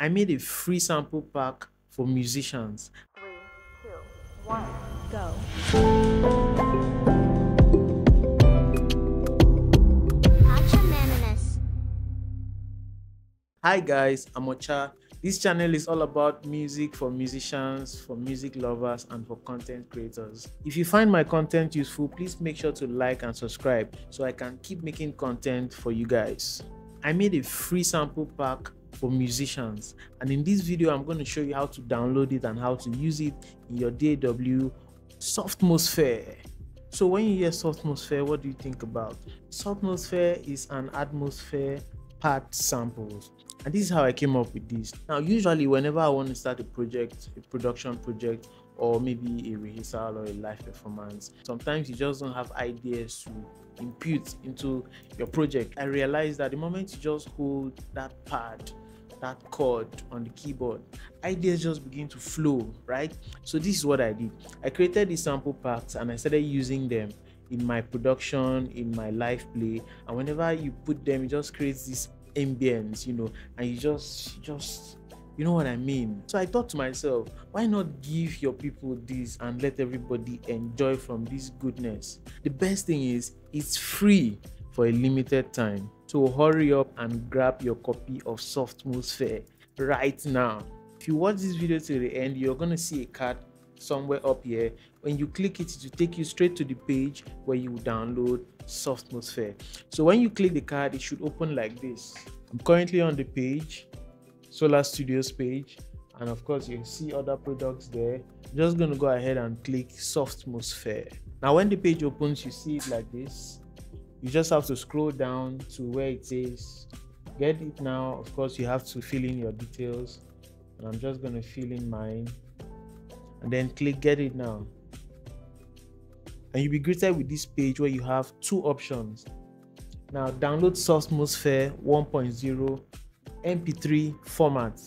I made a free sample pack for musicians. 3, 2, 1, go. Hi guys, I'm Ocha. This channel is all about music for musicians, for music lovers, and for content creators. If you find my content useful, please make sure to like and subscribe so I can keep making content for you guys. I made a free sample pack for musicians, and in this video I'm going to show you how to download it and how to use it in your DAW Softmosphere. So when you hear Softmosphere, what do you think about? Softmosphere is an atmosphere part samples, and this is how I came up with this. Now usually whenever I want to start a project, a production project, or maybe a rehearsal or a live performance, sometimes you just don't have ideas to impute into your project. I realized that the moment you just hold that pad, that chord on the keyboard, ideas just begin to flow, right? So this is what I did. I created these sample packs and I started using them in my production, in my live play, and whenever you put them, it just creates this ambience, you know, and you just you know what I mean? So I thought to myself, why not give your people this and let everybody enjoy from this goodness? The best thing is, it's free for a limited time. So hurry up and grab your copy of Softmosphere right now. If you watch this video till the end, you're gonna see a card somewhere up here. When you click it, it will take you straight to the page where you download Softmosphere. So when you click the card, it should open like this. I'm currently on the page, Souler Studios page, and of course you see other products there. I'm just gonna go ahead and click Softmosphere. Now when the page opens, you see it like this. You just have to scroll down to where it says get it now. Of course you have to fill in your details, and I'm just gonna fill in mine, and then click get it now, and you'll be greeted with this page where you have two options. Now download Softmosphere 1.0 MP3 format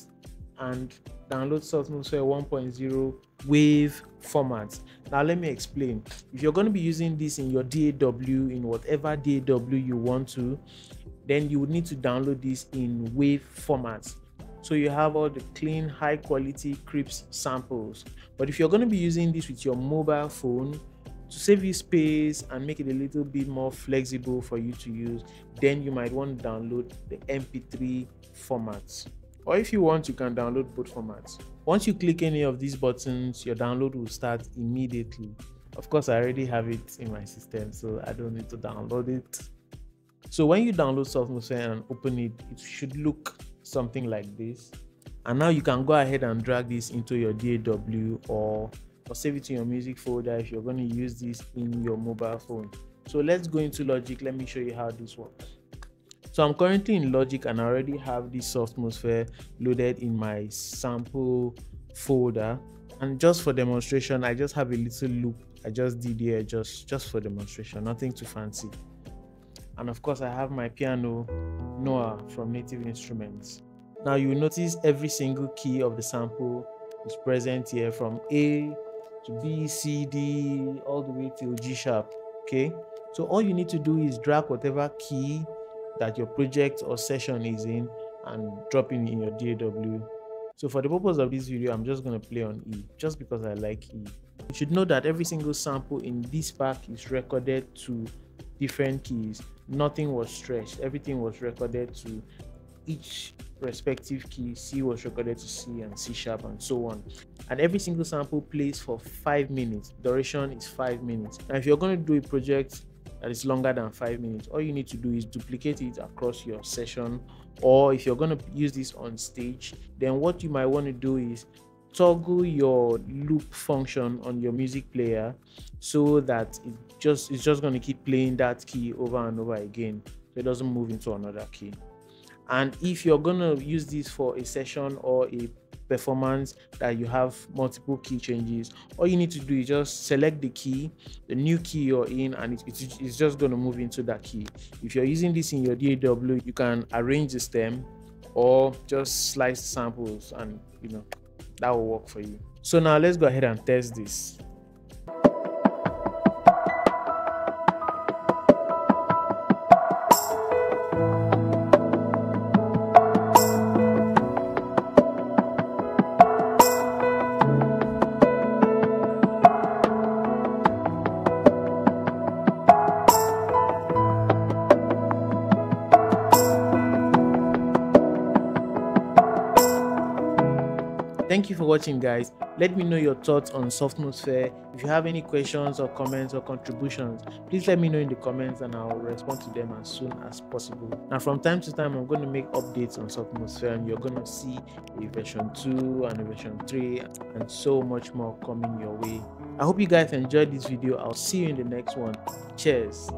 and download Softmosphere 1.0 wave format. Now let me explain. If you're going to be using this in your DAW, in whatever DAW you want to, then you would need to download this in wave format, so you have all the clean, high quality crisp samples. But if you're going to be using this with your mobile phone, to save you space and make it a little bit more flexible for you to use, then you might want to download the MP3 formats. Or if you want, you can download both formats. Once you click any of these buttons, your download will start immediately. Of course, I already have it in my system, so I don't need to download it. So when you download Softmosphere and open it, it should look something like this. And now you can go ahead and drag this into your DAW or save it in your music folder if you're going to use this in your mobile phone. So let's go into Logic. Let me show you how this works. So I'm currently in Logic and I already have this Softmosphere loaded in my sample folder, and just for demonstration I just have a little loop I just did here, just for demonstration, nothing too fancy. And of course I have my piano Noah from Native Instruments. Now you will notice every single key of the sample is present here, from A to B, C, D, all the way till G sharp. Okay, so all you need to do is drag whatever key that your project or session is in and drop it in your DAW. So for the purpose of this video, I'm just going to play on E just because I like E. You should know that every single sample in this pack is recorded to different keys. Nothing was stretched, everything was recorded to each respective key. C was recorded to C and C sharp and so on. And every single sample plays for 5 minutes. Duration is 5 minutes. Now if you're going to do a project that is longer than 5 minutes, all you need to do is duplicate it across your session, or if you're going to use this on stage, then what you might want to do is toggle your loop function on your music player so that it's just going to keep playing that key over and over again, so it doesn't move into another key. And if you're gonna use this for a session or a performance that you have multiple key changes, all you need to do is just select the key, the new key you're in, and it's just gonna move into that key. If you're using this in your DAW, you can arrange the stem or just slice samples, and you know, that will work for you. So now let's go ahead and test this. Thank you for watching, guys. Let me know your thoughts on Softmosphere. If you have any questions or comments or contributions, please let me know in the comments and I'll respond to them as soon as possible. Now, from time to time, I'm going to make updates on Softmosphere, and you're going to see a version 2 and a version 3 and so much more coming your way. I hope you guys enjoyed this video. I'll see you in the next one. Cheers.